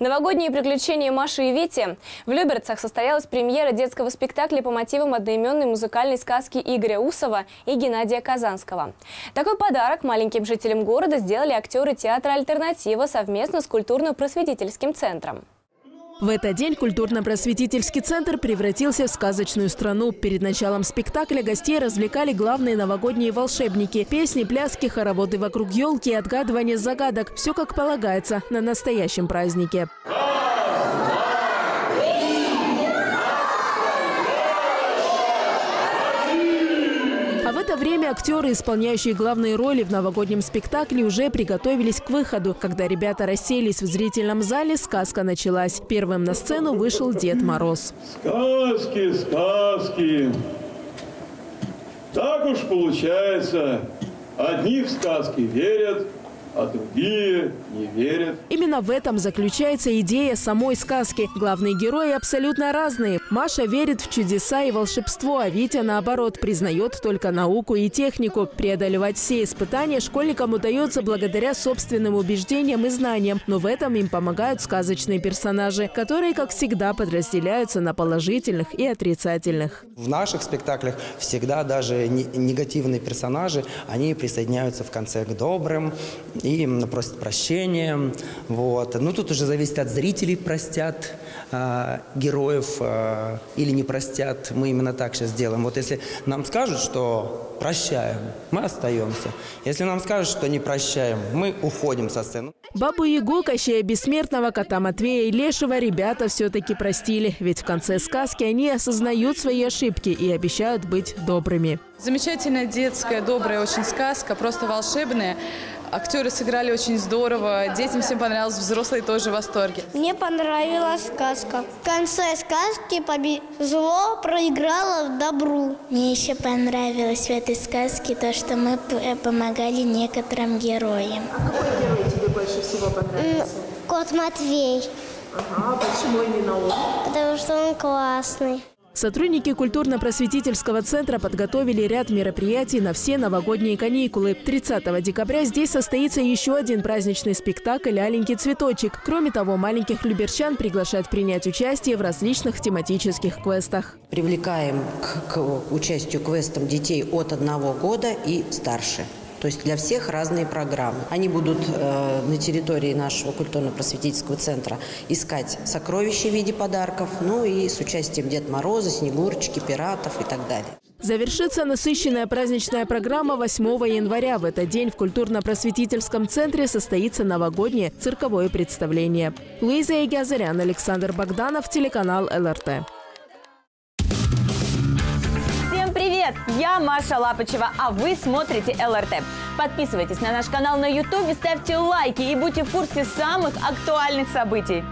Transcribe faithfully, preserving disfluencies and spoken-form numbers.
Новогодние приключения Маши и Вити. В Люберцах состоялась премьера детского спектакля по мотивам одноименной музыкальной сказки Игоря Усова и Геннадия Казанского. Такой подарок маленьким жителям города сделали актеры театра «Альтернатива» совместно с культурно-просветительским центром. В этот день культурно-просветительский центр превратился в сказочную страну. Перед началом спектакля гостей развлекали главные новогодние волшебники. Песни, пляски, хороводы вокруг елки и отгадывание загадок. Все как полагается на настоящем празднике. Время актеры, исполняющие главные роли в новогоднем спектакле, уже приготовились к выходу. Когда ребята расселись в зрительном зале, сказка началась. Первым на сцену вышел Дед Мороз. Сказки, сказки. Так уж получается. Одни в сказки верят, а другие не верят. Именно в этом заключается идея самой сказки. Главные герои абсолютно разные. Маша верит в чудеса и волшебство, а Витя, наоборот, признает только науку и технику. Преодолевать все испытания школьникам удается благодаря собственным убеждениям и знаниям. Но в этом им помогают сказочные персонажи, которые, как всегда, подразделяются на положительных и отрицательных. В наших спектаклях всегда даже негативные персонажи, они присоединяются в конце к добрым и просят прощения. Вот. Ну, тут уже зависит от зрителей, простят э, героев э, или не простят. Мы именно так сейчас делаем. Вот если нам скажут, что прощаем, мы остаемся. Если нам скажут, что не прощаем, мы уходим со сцены. Бабу Ягу, Кощея Бессмертного, Кота Матвея и Лешего ребята все-таки простили. Ведь в конце сказки они осознают свои ошибки и обещают быть добрыми. Замечательная детская, добрая очень сказка, просто волшебная. Актеры сыграли очень здорово, детям всем понравилось, взрослые тоже в восторге. Мне понравилась сказка. В конце сказки побе... зло проиграло в добру. Мне еще понравилось в этой сказке то, что мы помогали некоторым героям. А какой герой тебе больше всего понравился? Кот Матвей. Ага, почему именно он? Потому что он классный. Сотрудники культурно-просветительского центра подготовили ряд мероприятий на все новогодние каникулы. тридцатого декабря здесь состоится еще один праздничный спектакль «Аленький цветочек». Кроме того, маленьких люберчан приглашают принять участие в различных тематических квестах. Привлекаем к, к участию квестам детей от одного года и старше. То есть для всех разные программы. Они будут э, на территории нашего культурно-просветительского центра искать сокровища в виде подарков, ну и с участием Деда Мороза, Снегурочки, пиратов и так далее. Завершится насыщенная праздничная программа восьмого января. В этот день в культурно-просветительском центре состоится новогоднее цирковое представление. Луиза Ягиазарян, Александр Богданов, телеканал эл эр тэ. Привет! Я Маша Лапочева, а вы смотрите эл эр тэ. Подписывайтесь на наш канал на ютубе, ставьте лайки и будьте в курсе самых актуальных событий.